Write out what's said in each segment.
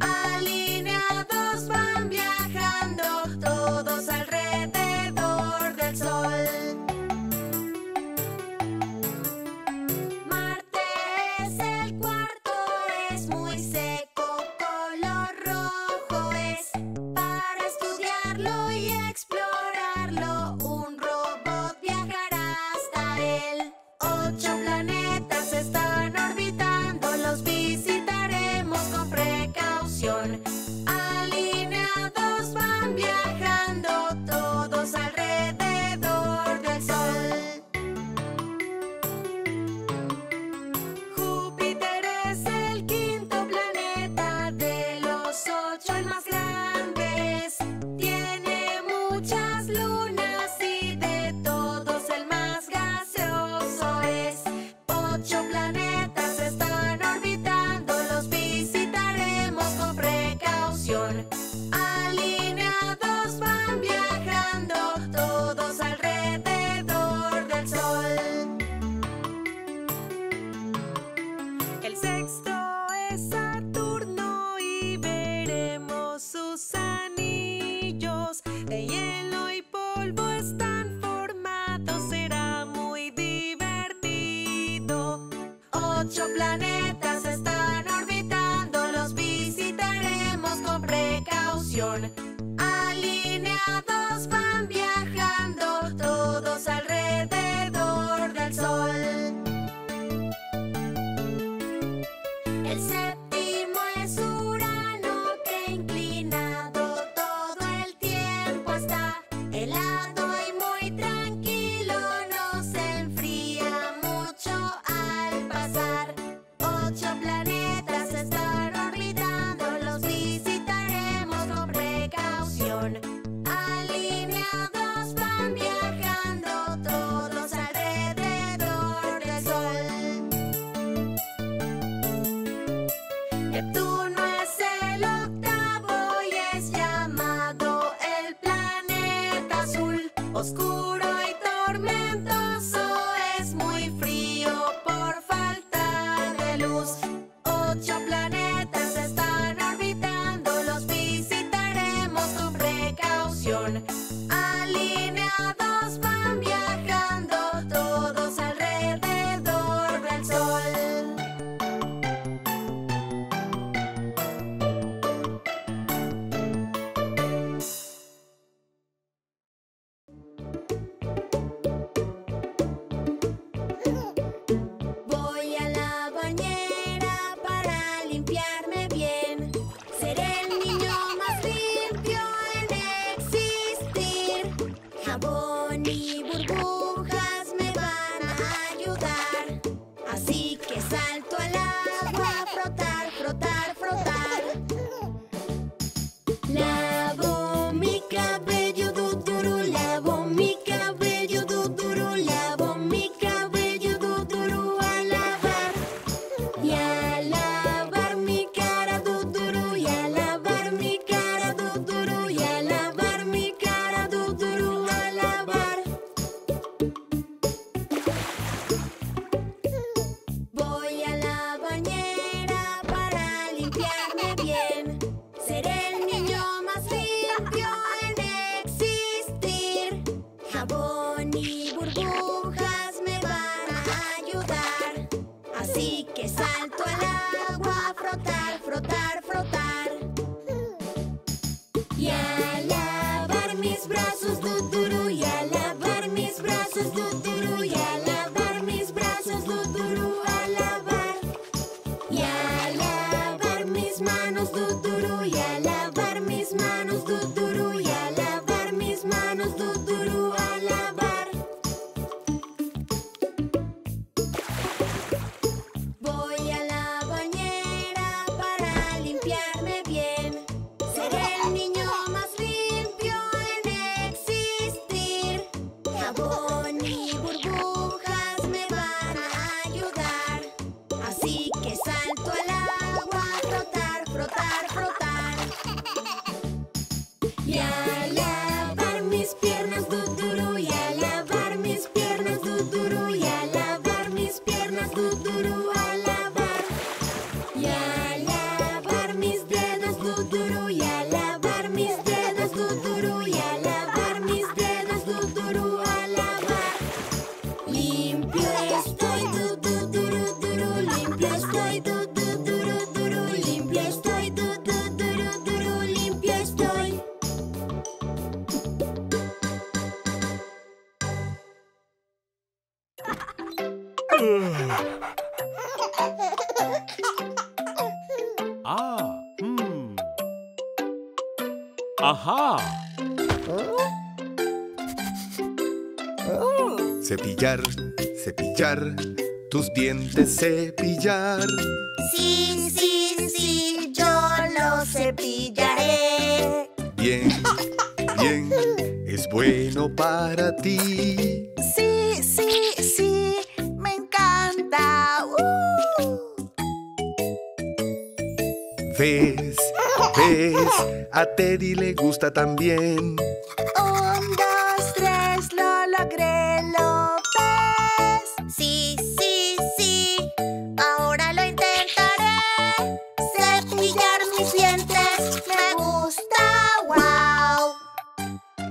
Alineados van viajando. hacerlo, un robot viajará hasta él. 8 planetas están orbitando, los visitaremos con precaución. Alineados van viajando, todos alrededor del Sol. Júpiter es el quinto planeta, de los 8 el más grande es. Tiene muchas lunas y de todos el más gaseoso es. 8 planetas están orbitando, los visitaremos con precaución. Alineados van viajando, todos alrededor del Sol. El sexto es Saturno y veremos sus anillos. De hielo y polvo están formados, será muy divertido. 8 planetas están orbitando, los visitaremos con precaución. Alineados van viajando, todos alrededor del Sol. El séptimo es Urano, que inclinado todo el tiempo está. Helado y muy tranquilo, no se enfría mucho al pasar. 8 planetas están orbitando, los visitaremos con precaución. Alineados van viajando, todos alrededor del Sol. Neptuno es el octavo y es llamado el planeta azul. Oscuro y tormentoso, es muy frío por falta de luz. 8 planetas están orbitando, los visitaremos con precaución. Alineados van viajando, todos alrededor del Sol. Voy a la bañera para limpiarme bien. Seré el niño más limpio en existir. Jabón y burbujas me van a ayudar. Así que salto al agua a frotar, frotar, frotar. Lavo mi cabello, dudurú, lavo mi cabello, dudurú, lavo mi cabello, dudurú, a lavar. Y a lavar mi cara, dudurú, y a lavar mi cara, dudurú, y a lavar mi cara, dudurú, a lavar. Voy a la bañera para limpiarme bien. Seré el niño más limpio en existir. Jabón y burbujas me van a ayudar. Así que salto al agua a frotar, frotar, frotar. Y a lavar mis brazos, dudurú, y a lavar mis brazos, dudurú, y a lavar mis brazos, dudurú, a lavar. Y a lavar mis manos, dudurú, y a lavar mis manos, dudurú, y a lavar mis manos, dudurú, a lavar. Voy a la bañera para limpiarme bien. Seré el niño más limpio en existir. Jabón y burbujas me van a ayudar. Así que salto al agua a frotar, frotar, frotar. Y a lavar mis piernas, dudurú, y a lavar mis piernas, dudurú, y a lavar mis piernas, dudurú, a lavar. Y a lavar mis dedos, dudurú, y a lavar mis dedos, dudurú, y a lavar mis dedos, dudurú, a lavar. Limpio estoy, dudurú, dudurú, limpio estoy, dudurú, dudurú, limpio estoy, dudurú, dudurú, limpio estoy. Ajá. Cepillar, cepillar, tus dientes cepillar. Sí, sí, sí, yo los cepillaré. Bien, bien, es bueno para ti. Sí, sí, sí, me encanta. ¿Ves? ¿Ves? A Teddy le gusta también. 1, 2, 3, lo logré, ¿lo ves? Sí, sí, sí, ahora lo intentaré. Cepillar mis dientes, me gusta, wow.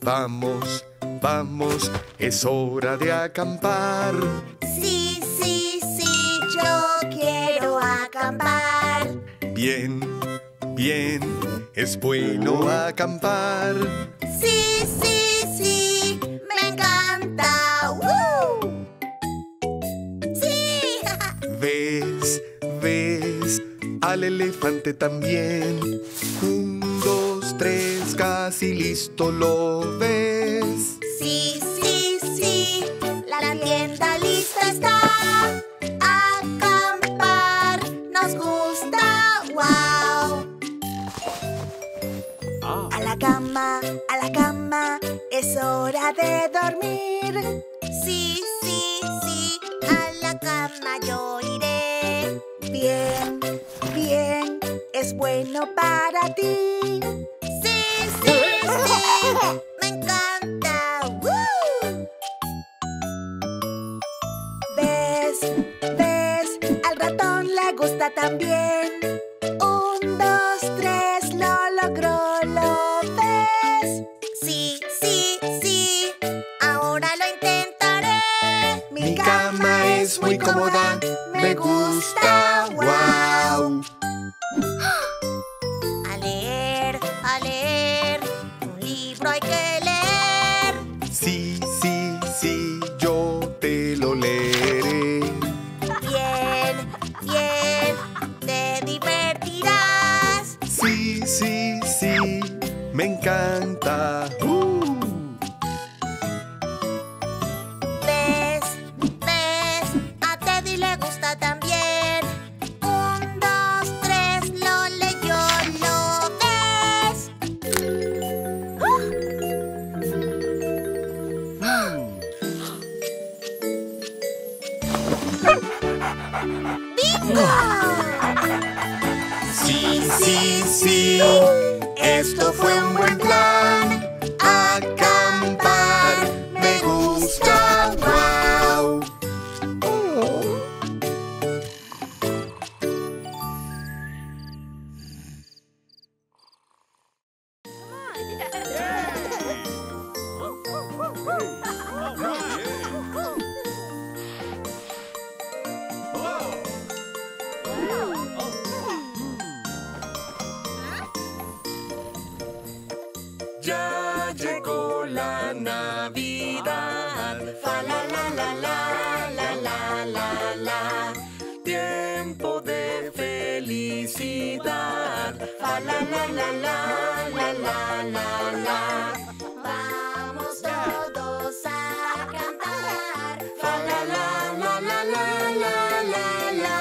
Vamos, vamos, es hora de acampar. Sí, sí, sí, yo quiero acampar. Bien, bien, es bueno acampar. Sí, sí, sí, me encanta. Sí. ¿Ves? ¿Ves? Al elefante también. 1, 2, 3, casi listo, ¿lo ves? Sí, sí, sí, la tienda lista está. Acampar nos gusta. ¡Wow! A la cama, es hora de dormir. Sí, sí, sí, a la cama yo iré. Bien, bien, es bueno para ti. Sí, sí, sí, me encanta. ¡Woo! ¿Ves? ¿Ves? Al ratón le gusta también. 1, 2, 3, lo logró, ¿lo ves? Sí, sí, sí, ahora lo intentaré. Mi cama es muy cómoda, me gusta, wow. A leer, un libro hay que leer. Sí, sí, sí, yo te lo leeré. Bien, bien, te divertirás. Sí, sí, sí, me encanta. ¿Ves? ¿Ves? A Teddy le gusta también. 1, 2, 3, lo leyó, ¿lo ves? Sí, sí, sí, esto fue un buen plan. Acampar me gusta, wow. Ya llegó la Navidad. Fa la la la la la la la la. Tiempo de felicidad. Fa la la la la la la la la. Vamos todos a acampar. Fa la la la la la la la la.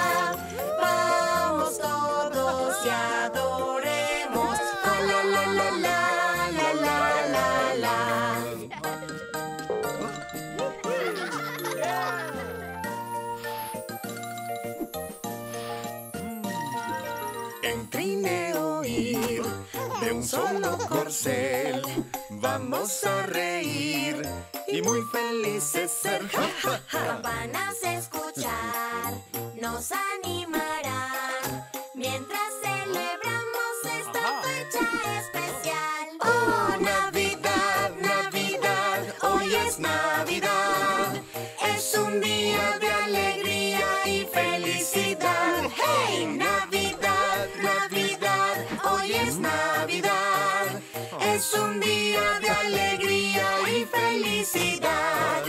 Vamos todos y adoremos. Fa la la la la. En trineo ir, de un solo corcel, vamos a reír y muy felices ser. Campanas escuchar nos animarán mientras celebramos esta fecha especial. ¡Oh, Navidad, Navidad! Hoy es Navidad. Es un día de alegría y felicidad. ¡Hey, Navidad, Navidad! Hoy es Navidad. Es un día de alegría y felicidad.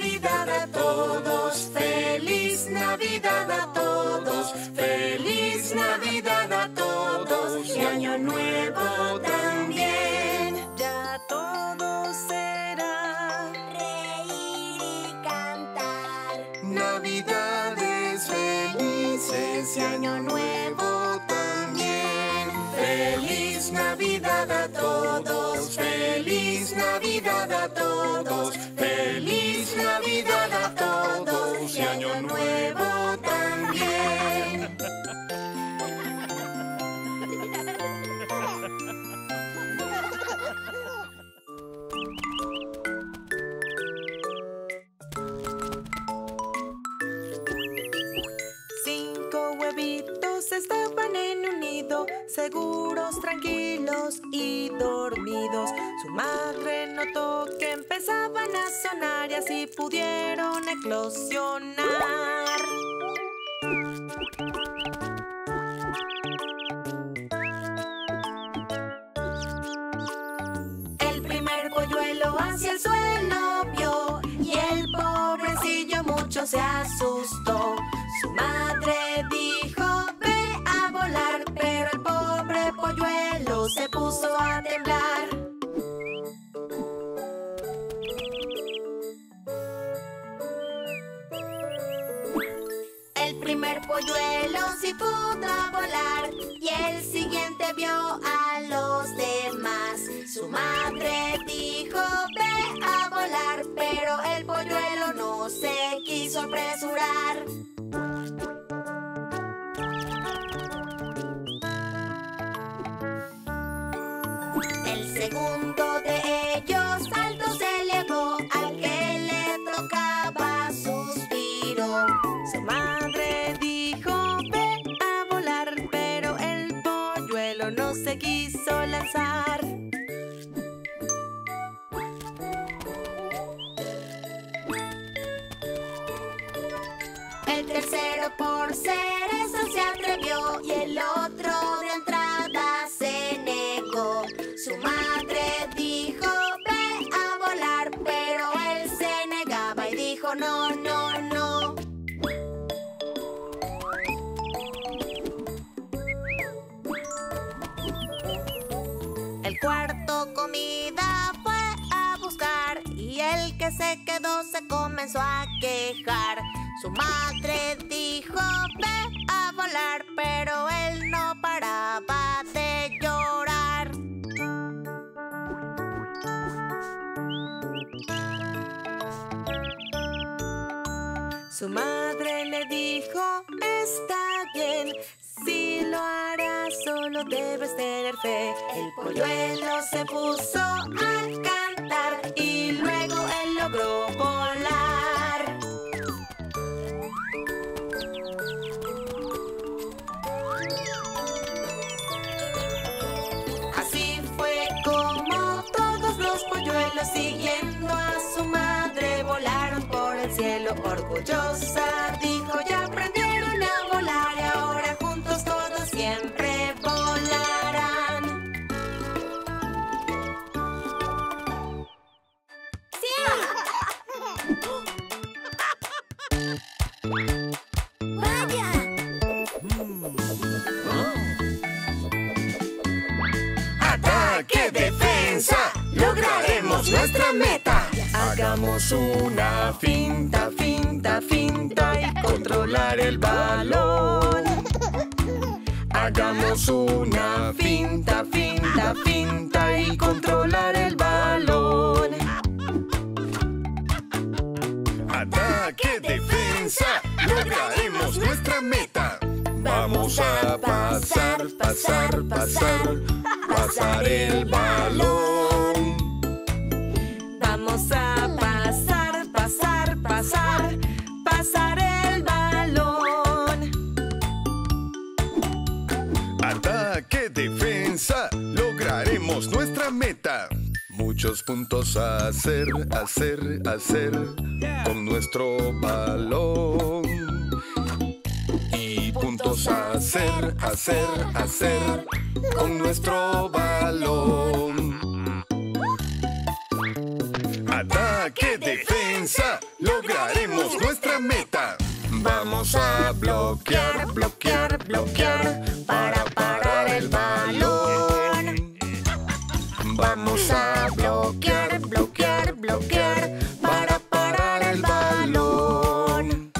Navidad a todos, feliz Navidad a todos, feliz Navidad a todos y Año Nuevo también. Ya todo será reír y cantar, Navidades felices y Año Nuevo también. Feliz Navidad a todos, feliz Navidad a todos, feliz Navidad a todos y Año Nuevo también. Cinco huevitos estaban en un nido, seguros, tranquilos y dormidos. Su madre notó que empezaban a sonar y así pudieron eclosionar. El primer polluelo hacia el suelo vio y el pobrecillo mucho se asustó. Su madre dijo: ve a volar, pero el pobre polluelo se puso a temblar. El primer polluelo sí pudo volar y el siguiente vio a los demás. Su madre dijo: ve a volar, pero el polluelo no se quiso apresurar. Segundo de ellos alto se elevó, al que le tocaba suspiró. Su madre dijo: ve a volar, pero el polluelo no se quiso lanzar. El tercero por cereza se atrevió y el otro de entrada se negó. Su madre dijo: ve a volar, pero él se negaba y dijo: no, no, no. El cuarto comida fue a buscar y el que se quedó se comenzó a quejar. Su madre dijo: ve a volar, pero él no paraba de llorar. Su madre le dijo: está bien, si lo harás solo debes tener fe. El polluelo se puso a cantar y luego él logró volar. Así fue como todos los polluelos siguiendo a su madre volaron por el cielo. Orgullosa dijo: ya aprendieron a volar y ahora juntos todos siempre volarán. ¡Sí! ¡Vaya! ¡Ataque, defensa! ¡Lograremos nuestra meta! Hagamos una finta, finta, finta y controlar el balón. Hagamos una finta, finta, finta y controlar el balón. ¡Ataque, defensa! ¡Lograremos nuestra meta! Vamos a pasar, pasar, pasar, pasar el balón. Vamos a pasar, pasar, pasar, pasar el balón. Ataque, defensa, lograremos nuestra meta. Muchos puntos a hacer, hacer, hacer con nuestro balón. Y puntos a hacer, hacer, hacer con nuestro balón. ¡Ataque, defensa! ¡Lo Alcanzaremos nuestra meta. Vamos a bloquear, bloquear, bloquear para parar el balón. Vamos a bloquear, bloquear, bloquear para parar el balón.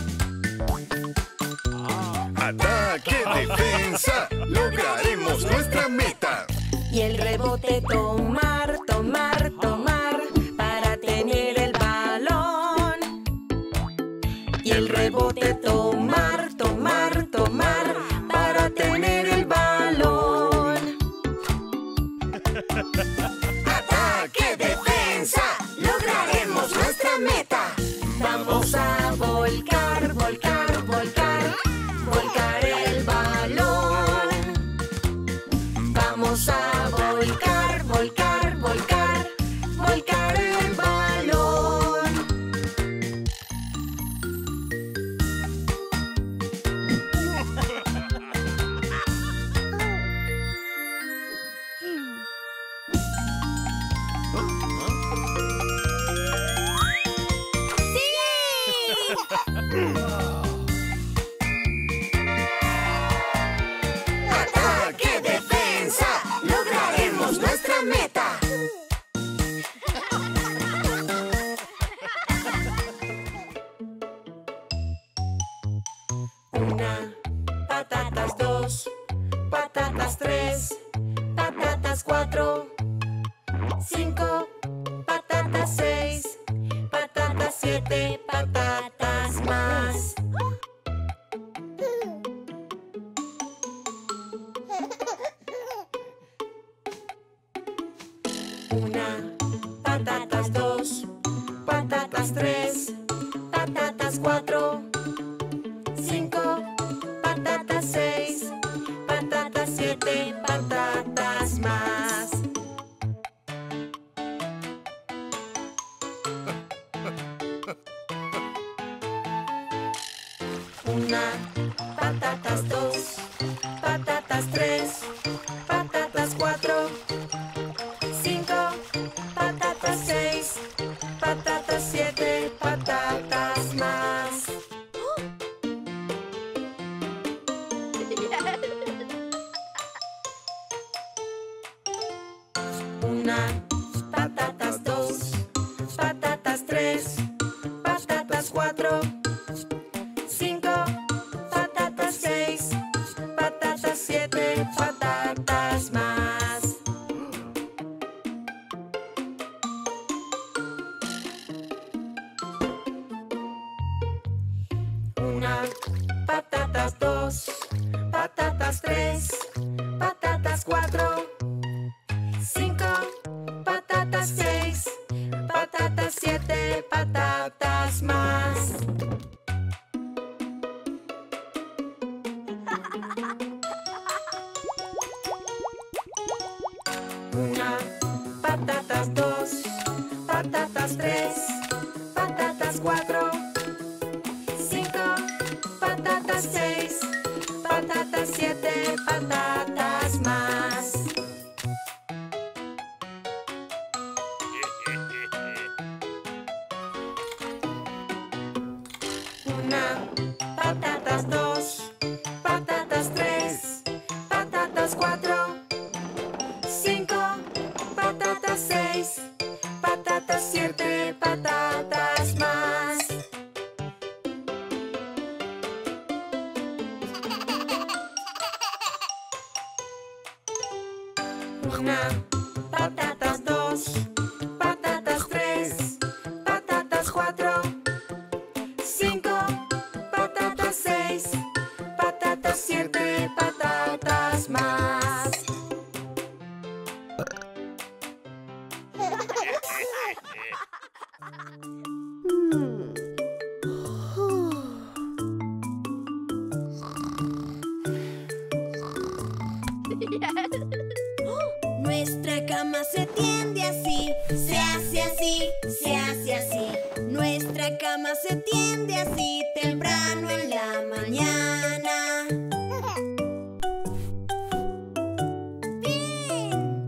Ataque, defensa, lograremos nuestra meta. Y el rebote tomar, tomar, tomar para tener el balón. Y el rebote tomar, tomar, tomar para tener el balón. ¡Ataque, defensa! ¡Lograremos nuestra meta! Vamos a volcar, volcar, volcar, volcar el balón. Vamos a volcar, volcar, volcar, volcar el balón. ¡Sí! ¡Ataque, defensa! ¡Lograremos nuestra meta! Una, patatas dos, patatas tres, patatas cuatro, cinco, patatas seis, patatas siete, patatas más. Una, patatas dos, patatas tres, patatas cuatro, cinco, patatas seis, patatas siete, patatas más. Una, patatas dos, patatas tres, patatas cuatro, cinco, patatas seis, patatas siete, patatas más. Una, patatas dos, patatas tres, patatas cuatro, cinco, patatas seis, patatas siete, patatas más. Una, patatas dos, patatas tres, patatas cuatro, cinco, patatas seis, patatas siete, patatas más. Una, patatas dos, patatas tres, patatas cuatro, cinco, patatas seis, patatas siete, patatas más. Una, patatas dos, patatas tres, patatas cuatro, cinco, patatas seis, patatas siete, patatas más. Una, patatas dos, patatas tres, patatas cuatro, cinco, patatas seis, patatas siete, patatas más. Nuestra cama se tiende así, se hace así, se hace así. Nuestra cama se tiende así, temprano en la mañana. ¡Fin!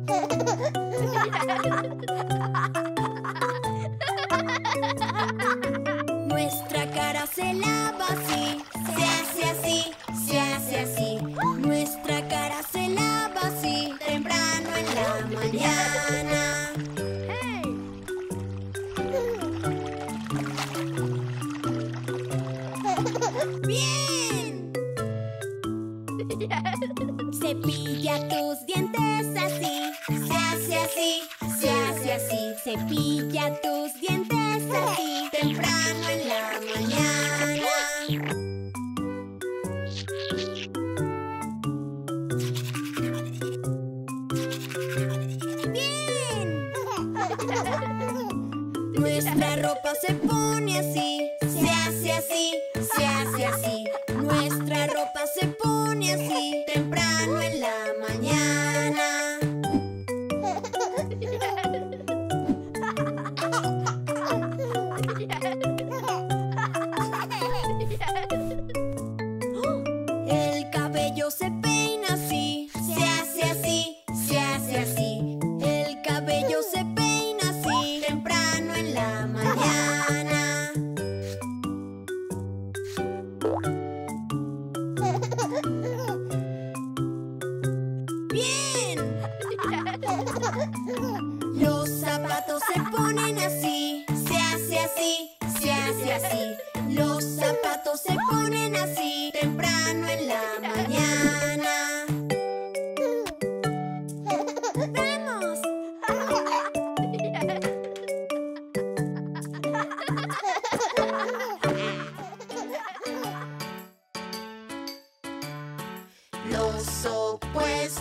Nuestra ropa se lava así, se hace así, se hace así. Nuestra cara se lava así, temprano en la mañana. ¡Bien! Cepilla tus dientes así, se hace así, se hace así. Cepilla tus dientes así, temprano en la mañana. ¡Bien! Nuestra ropa se pone así, se hace así, se hace así. Nuestra ropa se pone así, temprano en la mañana. El cabello se peina así, se hace así, se hace así. El cabello se peina así, temprano en la mañana. ¡Bien! Los zapatos se ponen así, se hace así, se hace así. Los zapatos se ponen así, temprano en la mañana. ¡Vamos! Los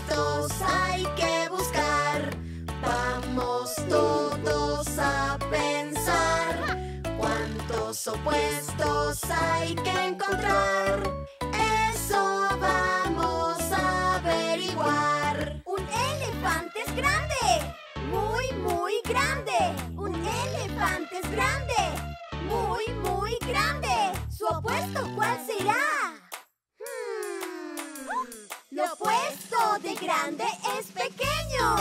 opuestos hay que buscar. Vamos todos a pensar. ¿Cuántos opuestos hay que encontrar? Eso vamos a averiguar. Un elefante es grande. Muy, muy grande. Un elefante es grande. Muy, muy grande. ¿Su opuesto cuál será? Lo opuesto de grande es pequeño.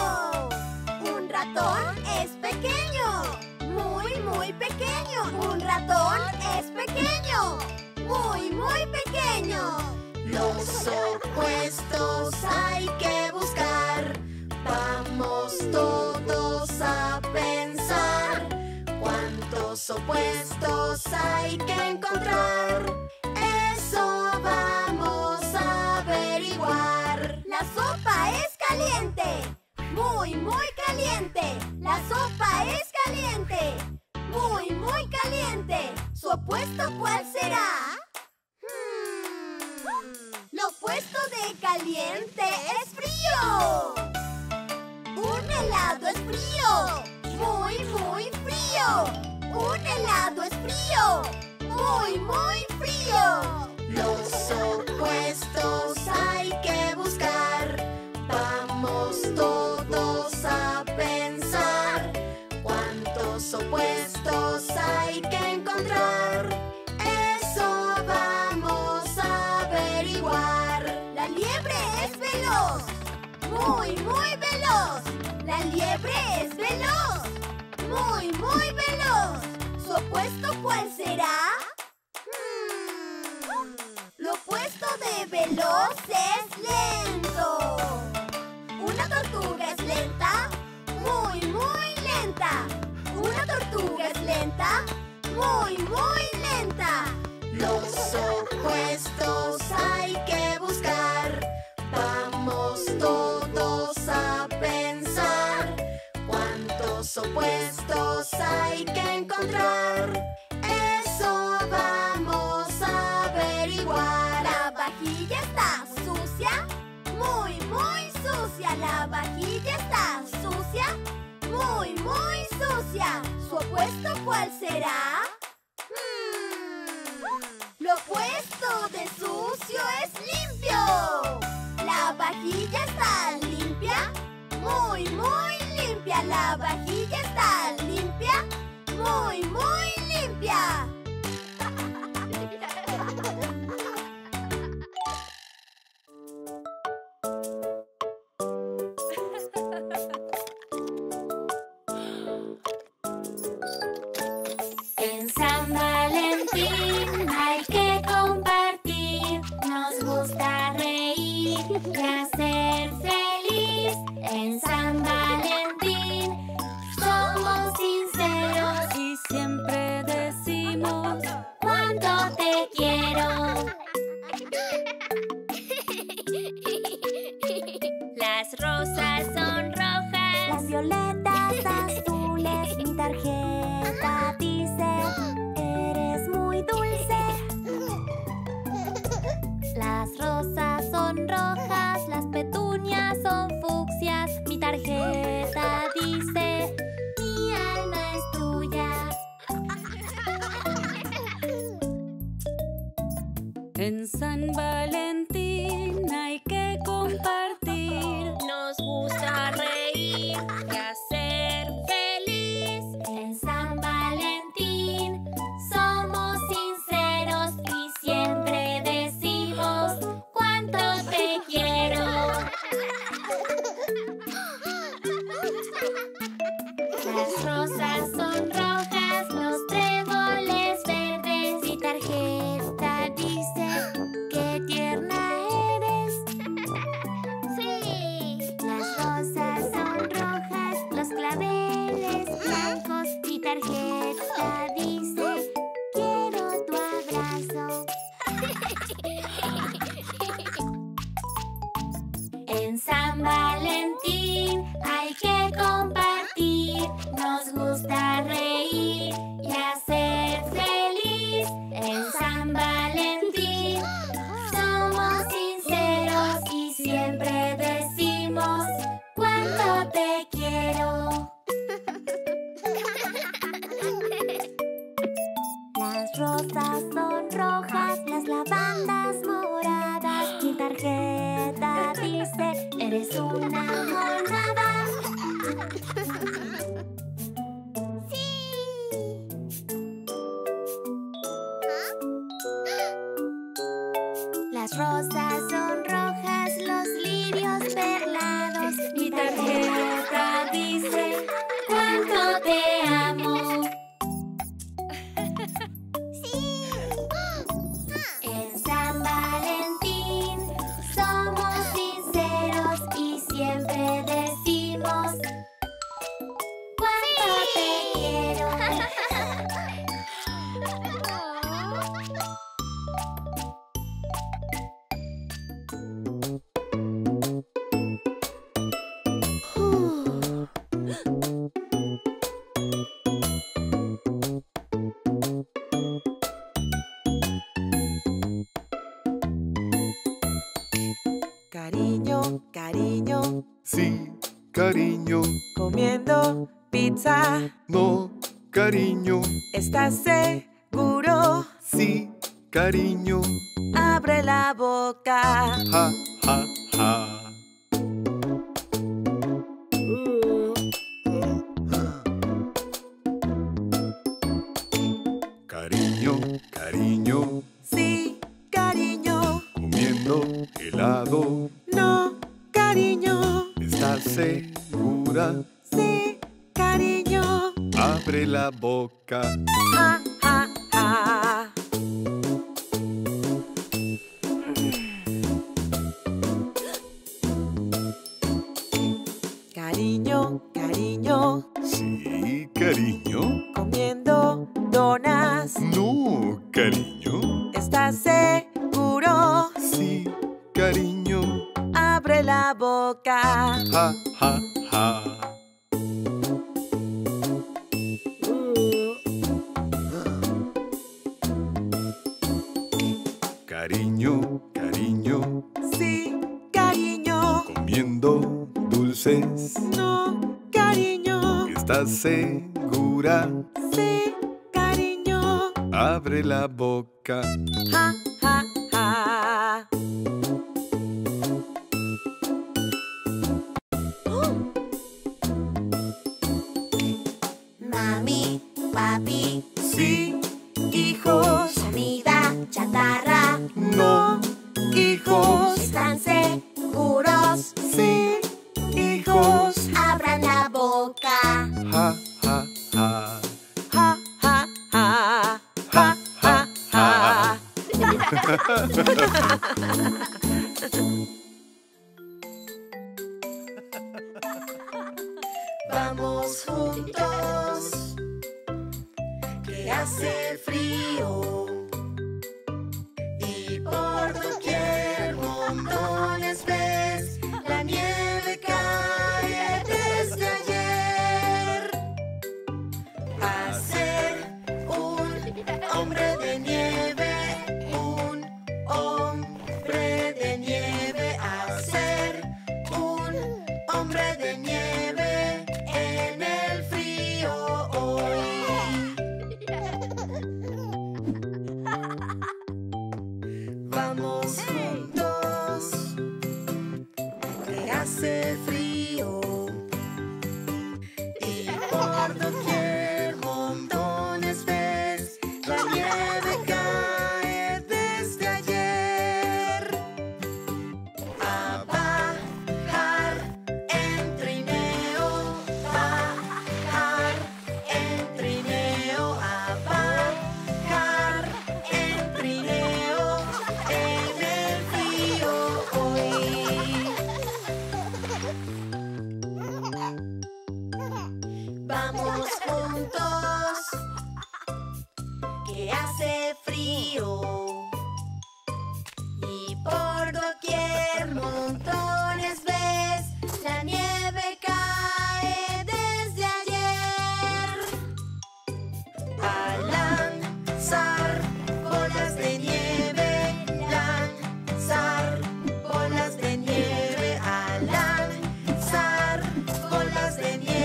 Un ratón es pequeño. Muy, muy pequeño. Un ratón es pequeño. Muy, muy pequeño. Los opuestos hay que buscar. Vamos todos a pensar. ¿Cuántos opuestos hay que encontrar? Eso vamos a averiguar. La sopa es caliente. Muy, muy caliente. La sopa es caliente. Muy, muy caliente. ¿Su opuesto cuál será? Lo opuesto de caliente es frío. Un helado es frío. Muy, muy frío. Un helado es frío. Muy, muy frío. Los opuestos hay que buscar. Vamos todos a pensar. ¿Cuántos opuestos hay que encontrar? Eso vamos a averiguar. La liebre es veloz. Muy, muy veloz. La liebre es veloz. Muy, muy veloz. ¿Su opuesto cuál será? Lo opuesto de veloz es lento. Una tortuga es lenta, muy, muy lenta. Una tortuga es lenta, muy, muy lenta. Los opuestos hay que buscar. Vamos todos a pensar. ¿Cuántos opuestos hay que encontrar? Eso vamos a averiguar. La vajilla está sucia, muy, muy sucia. La vajilla está sucia, muy, muy sucia. ¿Su opuesto cuál será? Lo opuesto de sucio es limpio. La vajilla está limpia, muy, muy limpia. La vajilla está limpia, muy, muy limpia. San Valentín. En San Valentín hay que compartir. Nos gusta reír y hacer feliz. En San Valentín somos sinceros y siempre decimos cuánto te quiero. Las rosas son rojas, los tréboles verdes y tarjeta dice qué tierna eres. Sí. Las rosas son rojas, los claveles blancos y tarjeta dice quiero tu abrazo. En San Valentín hay que compartir. Nos gusta reír y hacer feliz. En San Valentín somos sinceros y siempre decimos cuánto te quiero. Las rosas son rojas, las lavandas moradas y tarjeta dice eres una monada. Las rosas son rojas, los lirios perlados. Mi tarjeta dice cuánto te amo. Sí. En San Valentín somos sinceros y siempre decimos cuánto te quiero. Cariño, cariño. Sí, cariño. Comiendo pizza. No, cariño. ¿Estás seguro? Sí, cariño. Abre la boca. Ja, ja, ja. Cariño, cariño. Sí, cariño. Comiendo helado. No, cariño. ¿Estás segura? Sí, cariño. Abre la boca. Ja, ja, ja. Cariño, cariño. Sí, cariño. Comiendo donas. No, cariño. ¿Estás seguro? Sí, cariño. Abre la boca. Ja, ja, ja. Cariño, cariño. Sí, cariño. Comiendo dulces. No, cariño. ¿Estás segura? Sí, cariño. Abre la boca. Ja, ja, ja. Mami, papi. Sí, hijos. Comida chatarra. No, hijos. ¿Están seguros? Sí, hijos. Abran la boca. Ja, ja, ja. Ja, ja, ja. Ja, ja, ja. Vamos juntos, que hace frío. Y por doquier montones ves, la nieve cae desde ayer. A ser un hombre de nieve, un hombre de nieve. A ser un hombre de nieve en el frío hoy. Vamos juntos, que hace frío y por doquier montones ves. La nieve cae desde ayer. A bajar en trineo, bajar en trineo, a bajar en trineo. Vamos juntos, que hace frío y por doquier montones ves. La nieve cae desde ayer. Al lanzar bolas de nieve, lanzar bolas de nieve, al lanzar bolas de nieve.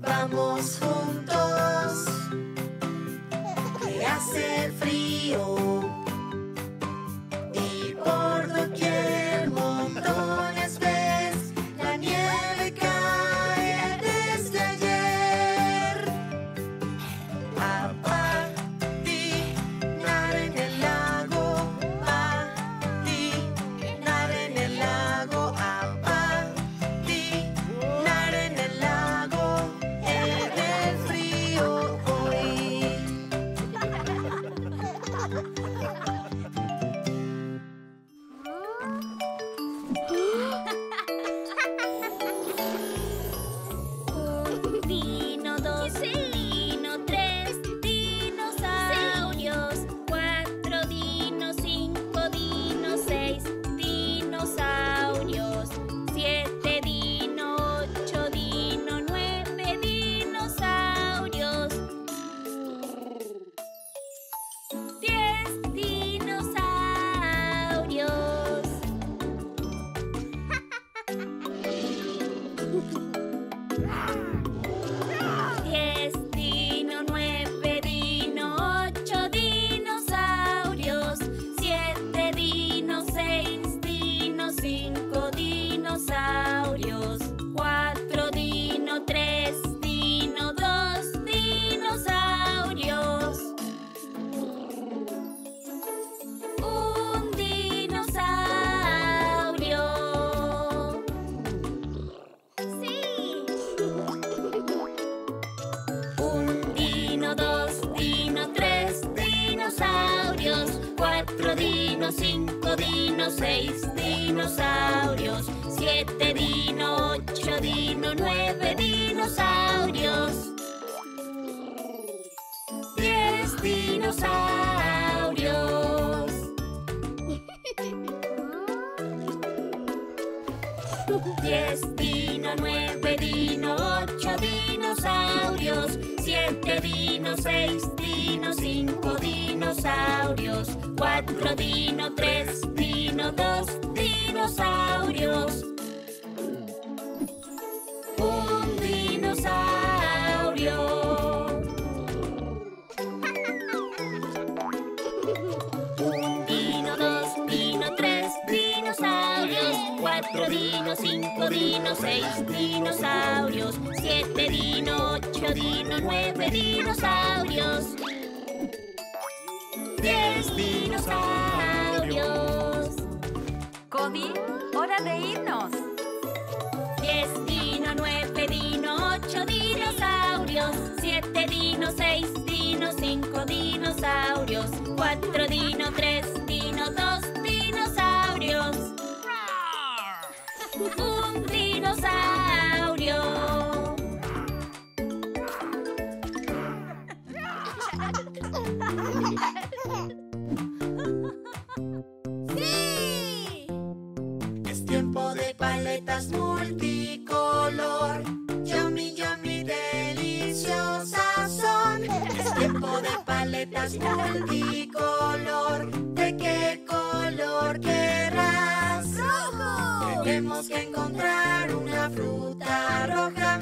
Vamos juntos, que hace frío y por doquier montones ves. La nieve cae desde ayer. A patinar en el lago, patinar en el lago, a patinar en el lago. Dino 2, Dino 3, dinosaurios, 4 dinos, 5 dinos, 6 dinosaurios, 7 dino, 8 dino, 9 dinosaurios, 10 dinosaurios. Dinosaurios, 4 dino, 3 dino, 2 dinosaurios. Un dinosaurio. ¡Sí! 1 dino, 2 dino, 3 dinosaurios, 4 dino, 5 dino, 6 dinosaurios, 7 dino, 8 dino, 9 dinosaurios, 10 dinosaurios. Diez dino, 9 dino, 8 dinosaurios, 7 dino, 6 dino, 5 dinosaurios, 4 dino, 3 dino, 2 dinosaurios. Un dinosaurio. Un dino, 2 dino, 3 dinosaurios, 4 dino, 5 dino, 6 dinosaurios, 7 dino, 8 dino, 9 dinosaurios, 10 dinosaurios. Cody, hora de irnos. 10 dino, 9 dino, 8 dinosaurios, 7 dino, 6 dino, 5 dinosaurios, 4 dino, 3 dino, 2 dinosaurios. Un dinosaurio. ¡Sí! Es tiempo de paletas multicolor, yummy, yummy, deliciosas son. Es tiempo de paletas multicolor, ¿de qué color querrás? ¡Rojo! Tenemos que encontrar una fruta roja.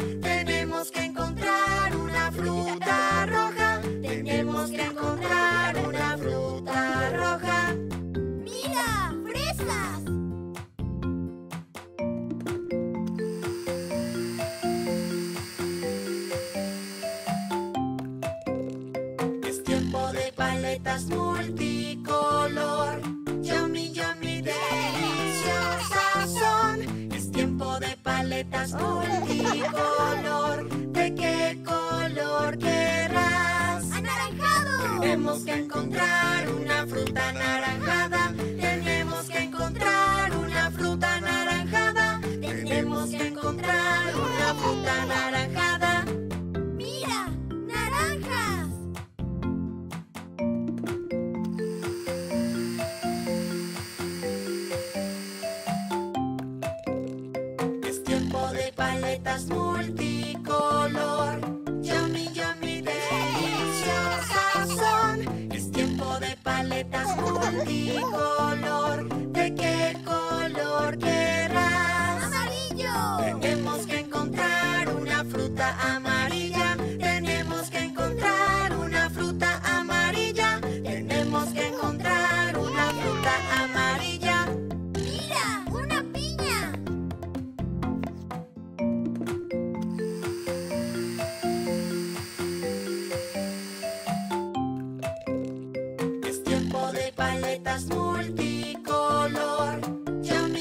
frutas multicolor. Yummy, yummy, deliciosas son. Es tiempo de paletas multicolor. ¿De qué color querrás? ¡Anaranjado! Tenemos que encontrar una fruta anaranjada. Tenemos que encontrar una fruta anaranjada. Tenemos que encontrar una fruta anaranjada. Paletas multicolor. Yummy, yummy, deliciosas son. Es tiempo de paletas multicolor. ¿De qué color querrás? ¡Amarillo! Tenemos que encontrar una fruta amarilla. Tenemos que encontrar una fruta amarilla. Tenemos que encontrar una fruta amarilla. Paletas multicolor. Yummy,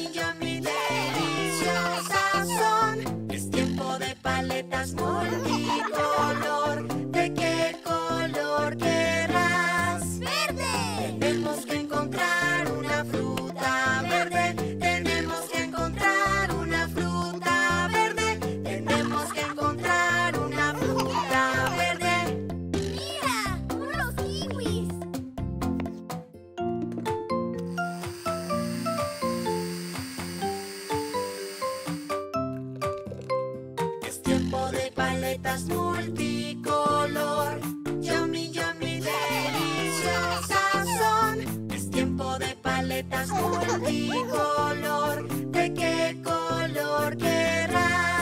yummy, deliciosas son. Es tiempo de paletas multicolor. ¿De qué color querrás? ¡Verde! Tenemos que encontrar una fruta verde. Tenemos que encontrar una fruta verde. Tenemos que encontrar una fruta verde. ¡Mira! ¡Unos kiwis! Paletas multicolor. Yummy, yummy, deliciosas son. Es tiempo de paletas multicolor. ¿De qué color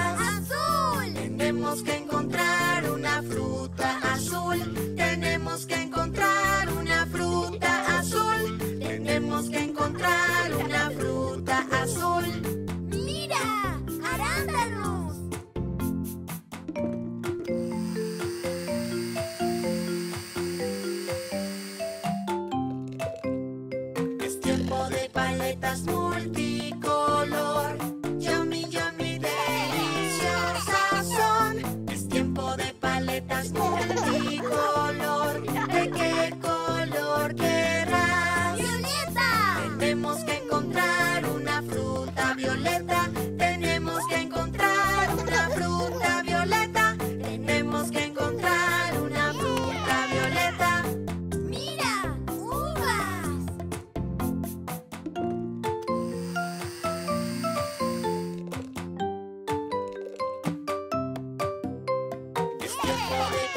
querrás? ¡Azul! Tenemos que encontrar una fruta azul. Tenemos que encontrar una fruta azul. Tenemos que encontrar una fruta azul. Paletas multicolor. Yummy, yummy, deliciosas son. Es tiempo de paletas multicolor. ¿De qué color querrás? ¡Violeta! Tenemos que encontrar una fruta violeta. Tenemos que encontrar una fruta violeta. Tenemos que encontrar una fruta violeta.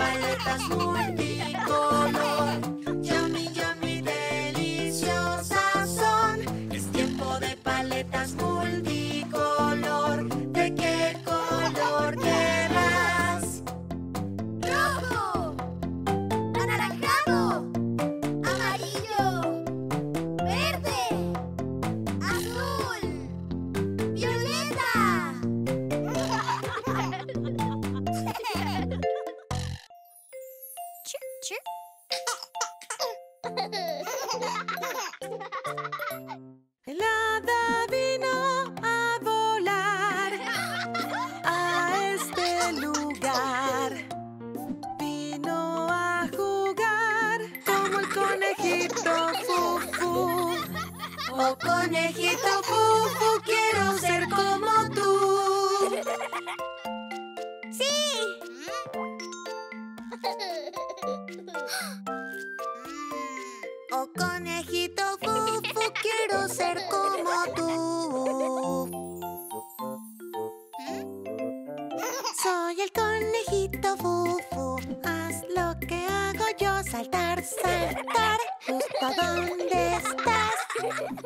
Paletas multicolor. Yummy, yummy, deliciosas son. Es tiempo de paletas multicolor. ¿De qué color querrás? ¡Rojo! ¡Anaranjado! ¡Amarillo! ¡Verde! ¡Azul! ¡Violeta! El hada vino a volar a este lugar. Vino a jugar como el conejito Fufu. Oh, conejito Fufu, quiero ser como tú. ¡Sí! Oh, conejito Fufu, quiero ser como tú. Soy el conejito Fufu, haz lo que hago yo, saltar, saltar, justo donde estás.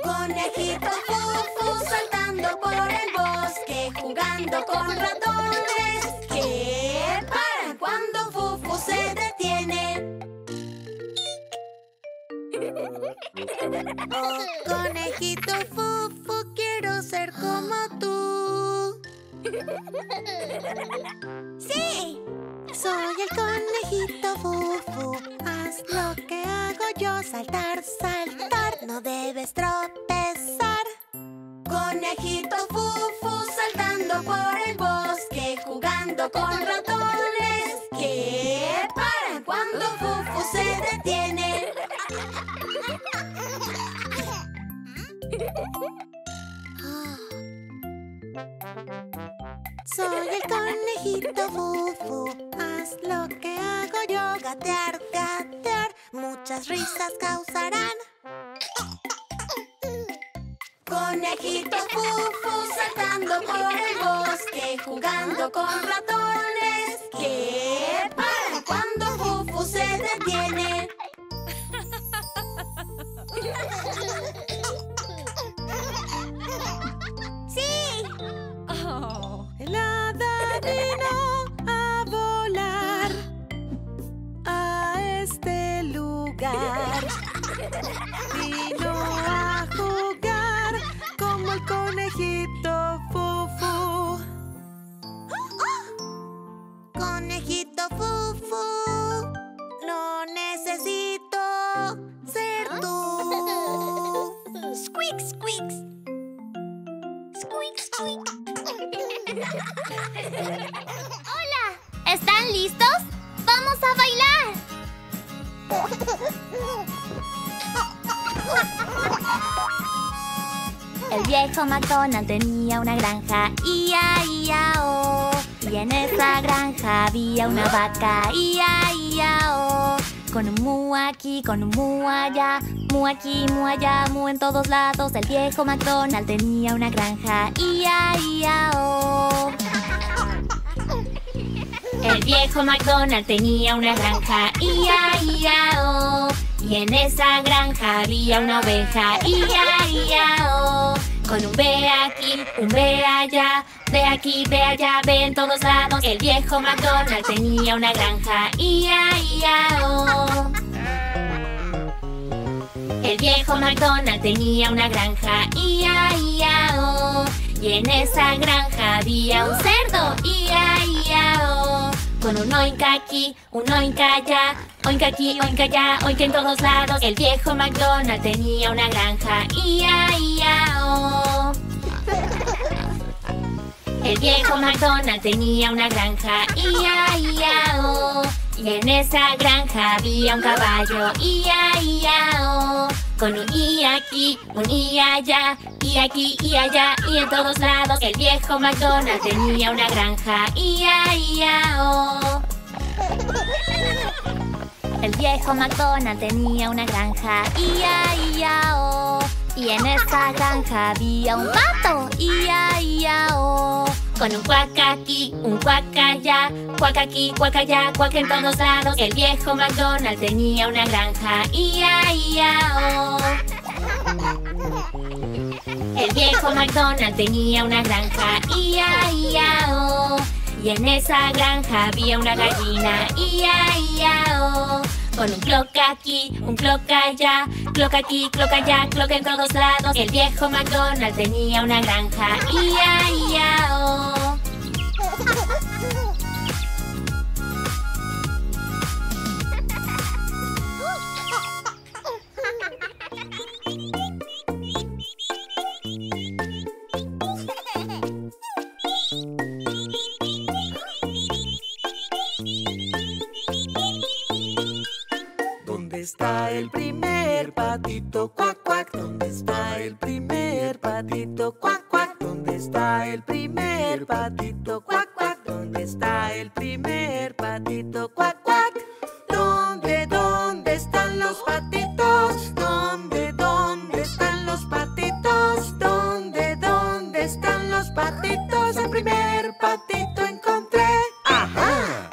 Conejito Fufu, saltando por el bosque, jugando con ratones que paran cuando Fufu se detiene. Oh, conejito Fufu, quiero ser como tú. ¡Sí! Soy el conejito Fufu. más. Lo que hago yo, saltar, saltar. No debes tropezar. Conejito Fufu saltando por el bosque, jugando con ratones que paran cuando Fufu se detiene. Soy el conejito Fufu. Haz lo que hago yo, gatear, gatear. Muchas risas causarán. Conejito Fufu saltando por el bosque, jugando con ratones que paran cuando Fufu se detiene. Vino a jugar como el conejito Fufu. Conejito Fufu, no necesito ser tú. Squeak, squeak. Squeak, squeak. ¡Hola! ¿Están listos? ¡Vamos a bailar! El viejo McDonald tenía una granja, ia-ia-o. Y en esa granja había una vaca, ia-ia-o. Con un mu aquí, con un mu allá, mu aquí, mu allá, mu en todos lados. El viejo McDonald tenía una granja, ia-ia-o. El viejo McDonald tenía una granja, ia-ia-o. Y en esa granja había una oveja, ia-ia-o. Con un ve aquí, un ve allá, ve aquí, ve allá, ve en todos lados. El viejo McDonald tenía una granja, ia-ia-o. El viejo McDonald tenía una granja, ia-ia-o. Y en esa granja había un cerdo, ia-ia-o. Con un oinka aquí, un oinka allá, oinka aquí, oinka allá, oinka en todos lados. El viejo McDonald tenía una granja, ia-ia-o. El viejo McDonald tenía una granja, ia-ia-o. Y en esa granja había un caballo, ia-ia-o. Con un i aquí, un i allá, i aquí, i allá, y en todos lados. El viejo McDonald tenía una granja, ia-ia-o. El viejo McDonald tenía una granja, ia-ia-o. Y en esa granja había un pato, ia-ia-o. Con un cuaca aquí, un cuaca allá, cuaca aquí, cuaca allá, cuaca en todos lados. El viejo McDonald tenía una granja, ia-ia-o. El viejo McDonald tenía una granja, ia-ia-o. Y en esa granja había una gallina, ia-ia-o. Con un cloca aquí, un cloca allá, cloca aquí, cloca allá, cloca en todos lados. El viejo McDonald tenía una granja, ia-ia-o. ¿Dónde está el primer patito, cuac, cuac? ¿Dónde está el primer patito, cuac, cuac? ¿Dónde está el primer patito, cuac, cuac? ¿Dónde está el primer patito, cuac, cuac? ¿Dónde están los patitos? ¿Dónde están los patitos? ¿Dónde están los patitos? El primer patito encontré. ¡Ajá!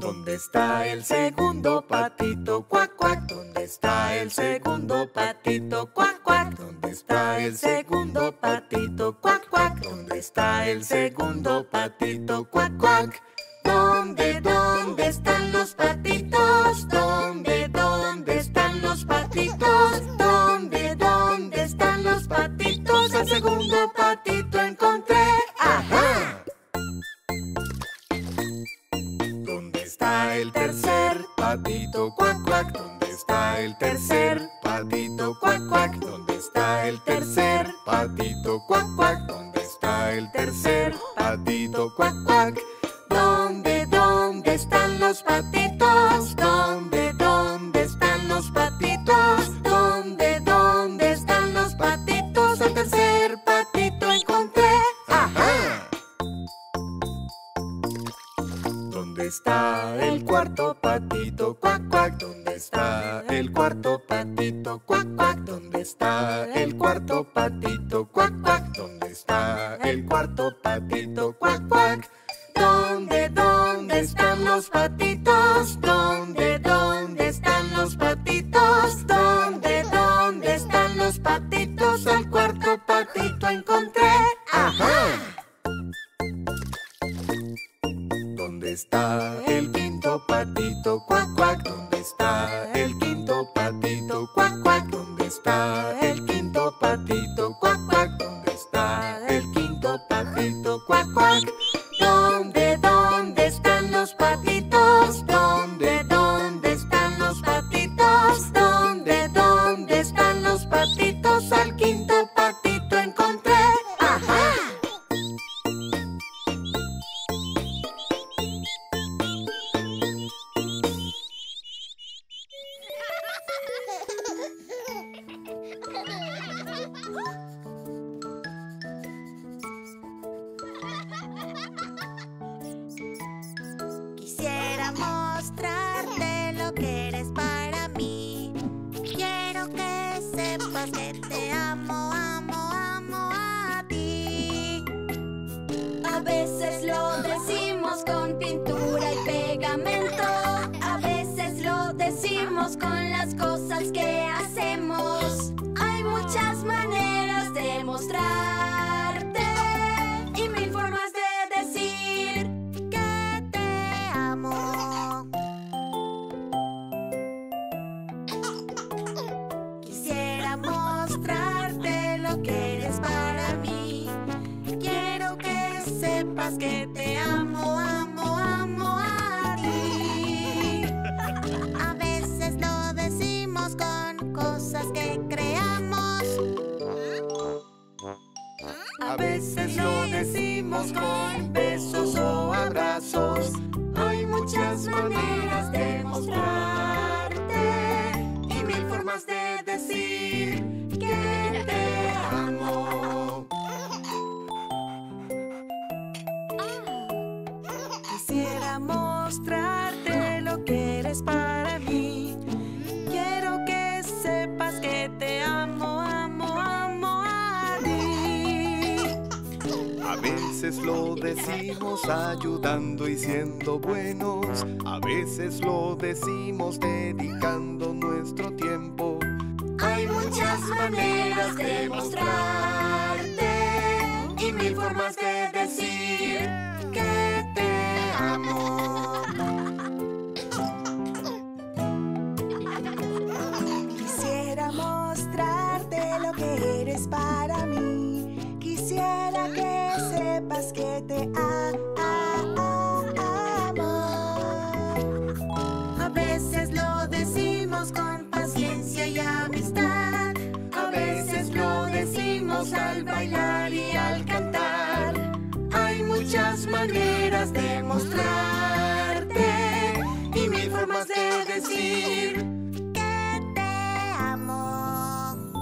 ¿Dónde está el segundo patito, cuac, cuac? ¿Dónde está el segundo patito, cuac, cuac? ¿Dónde está el segundo patito, cuac, cuac? ¿Dónde está el segundo patito, cuac, cuac? ¿Dónde están los patitos? ¿Dónde están los patitos? ¿Dónde están los patitos? El segundo patito encontré. ¡Ajá! ¿Dónde está el patito cuac cuac, ¿dónde está el tercer patito cuac cuac? ¿Dónde está el tercer patito cuac cuac? ¿Dónde está el tercer patito cuac cuac? ¿Dónde están los patitos? ¿Dónde están los patitos? ¿Dónde están los patitos? El tercer patito encontré. ¡Ajá! ¿Dónde está el cuarto patito cuac cuac? ¿Dónde está el cuarto patito cuac cuac? ¿Dónde está el cuarto patito cuac cuac? ¿Dónde está el cuarto patito cuac cuac? ¿Dónde están los patitos? ¿Dónde están los patitos? ¿Dónde están los patitos? El cuarto patito encontré. ¡Ajá! ¿Dónde está el quinto patito cuac cuac? ¿Dónde está el quinto patito cuac cuac? ¿Dónde está el quinto patito cuac cuac? ¿Dónde está el quinto patito cuac cuac? ¿Dónde están los patitos? ¿Dónde están los patitos? ¿Dónde están los patitos? Al quinto patito encontré. ¡Ajá! Ayudando y siendo buenos, a veces lo decimos dedicando nuestro tiempo. Hay muchas maneras de mostrarte y mil formas de decir que te amo. Quisiera mostrarte lo que eres para mí. Quisiera que sepas que te amo. Al bailar y al cantar, hay muchas maneras de mostrarte y mil formas de decir que te amo.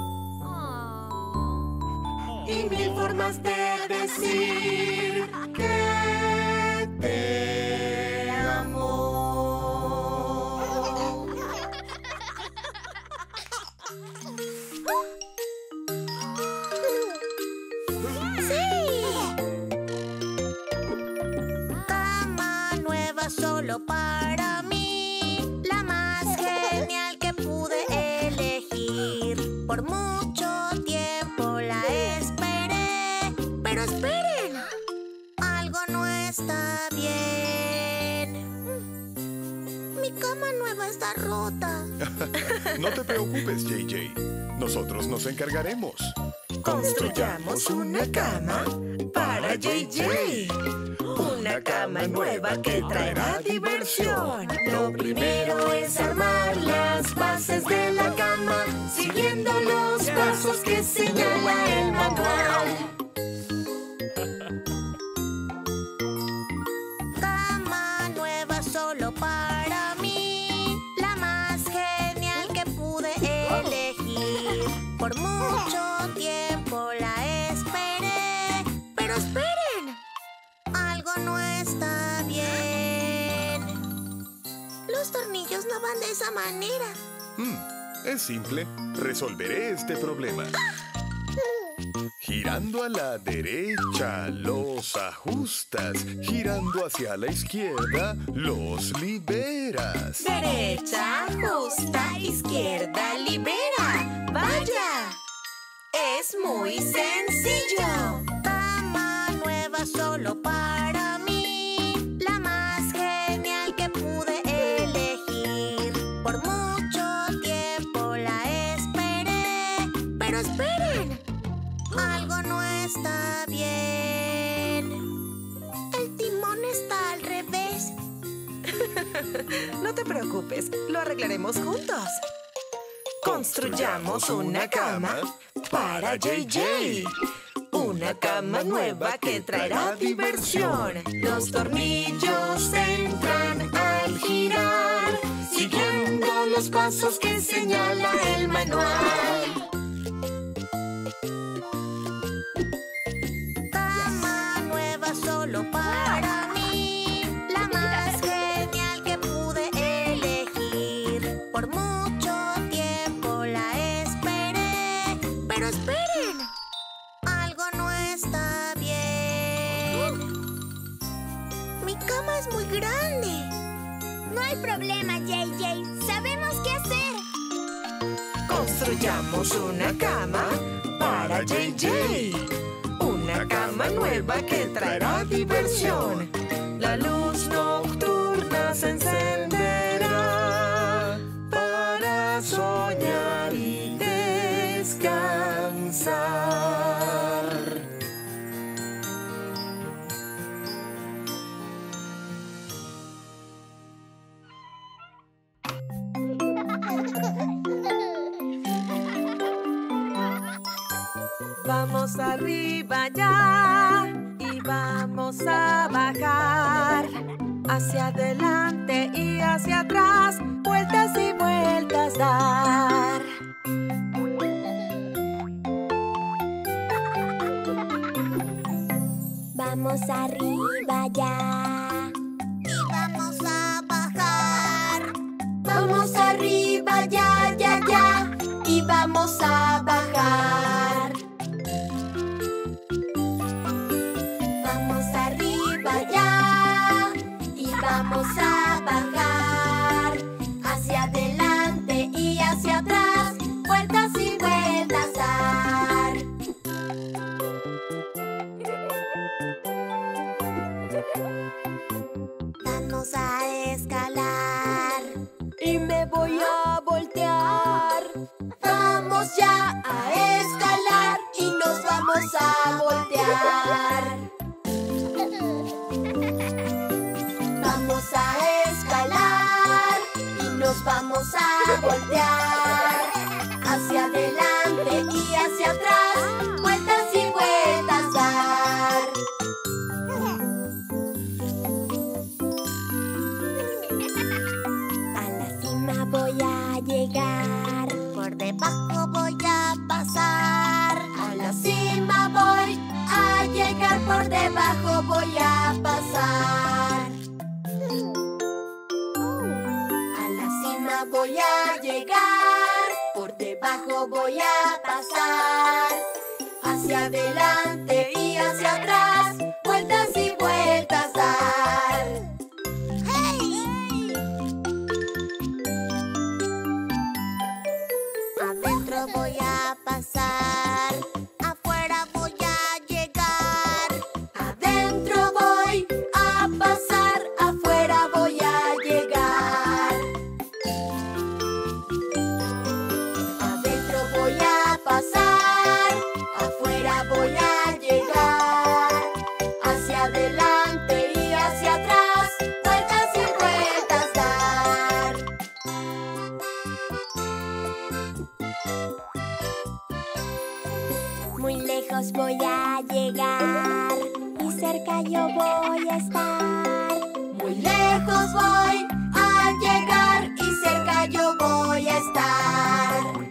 Oh. Y mil formas de decir que te amo. Solo para mí, la más genial que pude elegir. Por mucho tiempo la esperé. ¡Pero esperen! Algo no está bien. Mi cama nueva está rota. No te preocupes, JJ. Nosotros nos encargaremos. Construyamos una cama para JJ. una cama nueva que traerá diversión. Lo primero es armar las bases de la cama, siguiendo los pasos que señala el manual. Por mucho tiempo la esperé. ¡Pero esperen! Algo no está bien. Los tornillos no van de esa manera. Es simple. Resolveré este problema. Girando a la derecha, los ajustas. Girando hacia la izquierda, los liberas. Derecha, ajusta, izquierda, libera. ¡Vaya! ¡Es muy sencillo! Cama nueva solo para mí. La más genial que pude elegir. Por mucho tiempo la esperé. ¡Pero esperen! Algo no está bien. El timón está al revés. No te preocupes, lo arreglaremos juntos. Construyamos una cama para JJ. Una cama nueva que traerá diversión. Los tornillos entran al girar, siguiendo los pasos que señala el manual. Solo para mí, la más genial que pude elegir. Por mucho tiempo la esperé. ¡Pero esperen! Algo no está bien. Mi cama es muy grande. No hay problema, JJ. Sabemos qué hacer. Construyamos una cama para JJ. Una cama nueva que traerá diversión. La luz nocturna se encenderá para soñar y descansar. Vamos arriba ya y vamos a bajar. Hacia adelante y hacia atrás, vueltas y vueltas dar. Vamos arriba ya y vamos a bajar. Vamos arriba ya, ya, ya y vamos a bajar. Vamos a bajar, hacia adelante y hacia atrás, vueltas y vueltas dar. Vamos a escalar y me voy a voltear. Vamos ya a escalar y nos vamos a voltear. Vamos a escalar y nos vamos a voltear. Hacia adelante y hacia atrás, vueltas y vueltas dar. A la cima voy a llegar, por debajo voy a pasar. A la cima voy a llegar, por debajo voy a pasar. Voy a llegar, por debajo voy a pasar. Hacia adelante y hacia atrás, vueltas y vueltas dar. ¡Hey! Adentro voy a pasar, afuera voy a llegar. Adentro voy a pasar, afuera voy a llegar. Voy a pasar, afuera voy a llegar y cerca yo voy a estar. Muy lejos voy a llegar y cerca yo voy a estar.